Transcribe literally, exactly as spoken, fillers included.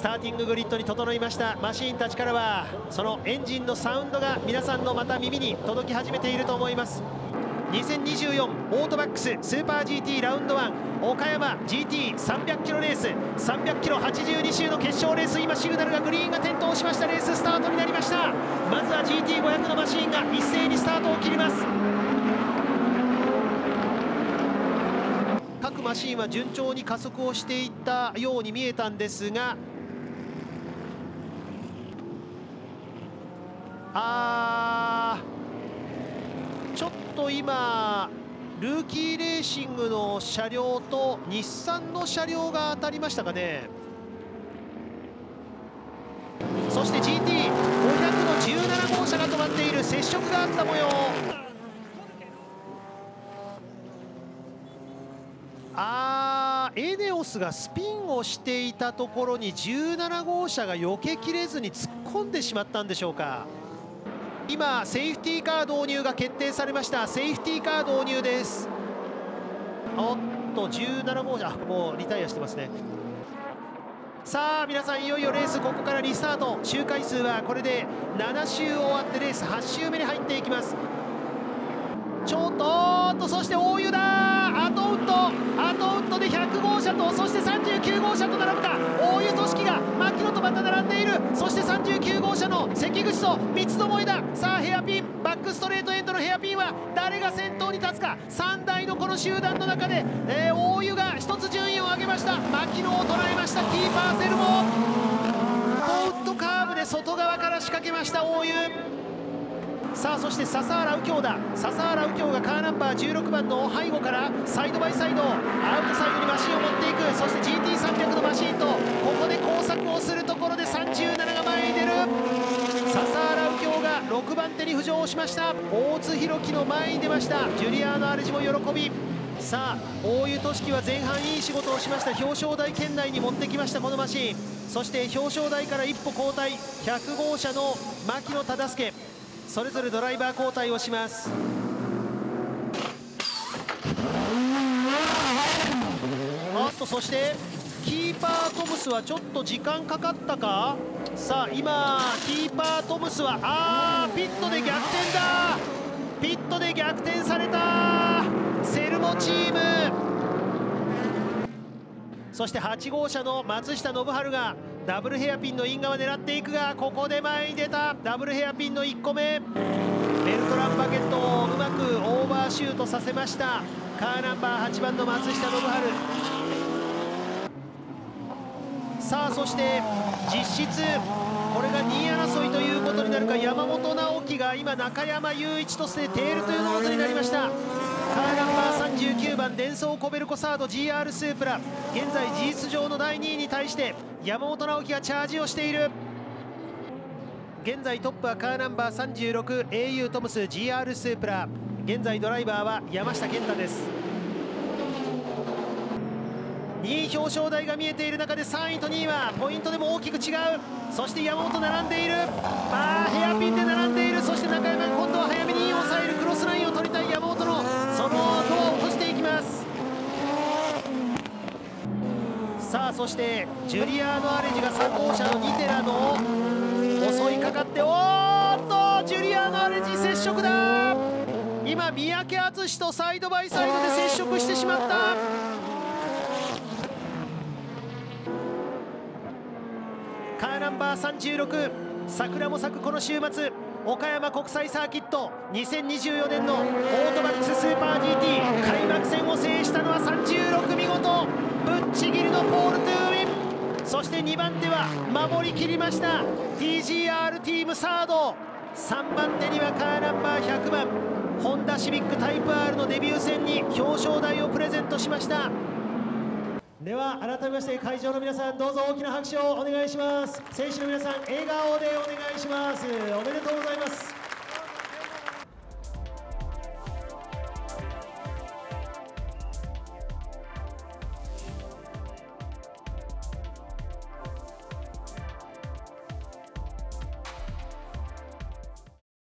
スターティンググリッドに整いましたマシーンたちからは、そのエンジンのサウンドが皆さんのまた耳に届き始めていると思います。にせんにじゅうよんオートバックススーパー ジーティー ラウンドワン岡山 ジーティーさんびゃくキロレース、さんびゃくキロはちじゅうに周の決勝レース、今シグナルがグリーンが点灯しました。レーススタートになりました。まずは ジーティーごひゃく のマシーンが一斉にスタートを切ります。各マシーンは順調に加速をしていったように見えたんですが、あーちょっと今ルーキーレーシングの車両と日産の車両が当たりましたかね。そして ジーティーごひゃく のじゅうなな号車が止まっている、接触があった模様。あーエネオスがスピンをしていたところにじゅうなな号車が避けきれずに突っ込んでしまったんでしょうか。今セーフティーカー導入が決定されました。セーフティーカー導入です。おっとじゅうなな号車もうリタイアしてますね。さあ皆さん、いよいよレースここからリスタート。周回数はこれでなな周終わってレースはち周目に入っていきます。ちょっとおっとそして大湯だ、アトウッドアトウッドでひゃく号車とそしてさんじゅうきゅう号車と並ぶか。大湯俊樹が牧野とまた並んでいる。そしてさんじゅうきゅう号車の関口と三つどもえだ。さあヘアピンバックストレートエンドのヘアピンは誰が先頭に立つか。さん台のこの集団の中で、えー、大湯がひとつ順位を上げました。牧野を捉えました。キーパーセルもアトウッドカーブで外側から仕掛けました大湯。さあそして笹原右京だ。笹原右京がカーナンバーじゅうろくばんの背後からサイドバイサイドアウトサイドにマシンを持っていく。そして ジーティーさんびゃく のマシンとここで交錯をするところでさんじゅうななが前に出る。笹原右京がろくばん手に浮上しました。大津弘樹の前に出ました。ジュリアーノ・アレジも喜び。さあ大湯俊樹は前半いい仕事をしました。表彰台圏内に持ってきましたこのマシン。そして表彰台から一歩後退、ひゃく号車の牧野忠介、それぞれドライバー交代をします。あっとそしてキーパートムスはちょっと時間かかったか。さあ今キーパートムスはあーピットで逆転だ。ピットで逆転されたセルモチーム。そしてはち号車の松下信治がダブルヘアピンのイン側狙っていくが、ここで前に出た。ダブルヘアピンのいっこめ、ベルトラン・バゲットをうまくオーバーシュートさせました。カーナンバーはちばんの松下信治。さあそして実質これがにい争いということになるか。山本直樹が今中山雄一としてテールということになりました。カーナンバーさんじゅうきゅうばんデンソー・コベルコサード ジーアール スープラ、現在事実上のだいにいに対して山本直樹がチャージをしている。現在トップはカーナンバーさんじゅうろく エーユー トムス ジーアール スープラ、現在ドライバーは山下健太です。にい表彰台が見えている中でさんいとにいはポイントでも大きく違う。そして山本並んでいる、あーヘアピンで並んでいる。そして中山が今度は早めにインを抑える。クロスラインを取りたい山本のその後を落としていきます。さあそしてジュリアーノ・アレジがさん号車のニテラの襲いかかって、おーっとジュリアーノ・アレジ接触だ。今三宅淳とサイドバイサイドで接触してしまった。カーナンバーさんじゅうろく桜も咲くこの週末、岡山国際サーキットにせんにじゅうよねんのオートバックススーパー ジーティー 開幕戦を制したのはさんじゅうろく、見事ぶっちぎりのポール・トゥーウィン。そしてにばん手は守りきりました ティージーアール チームサード。さんばん手にはカーナンバーひゃくばんホンダシビックタイプ アール のデビュー戦に表彰台をプレゼントしました。では改めまして会場の皆さん、どうぞ大きな拍手をお願いします。選手の皆さん笑顔でお願いします。おめでとうございます。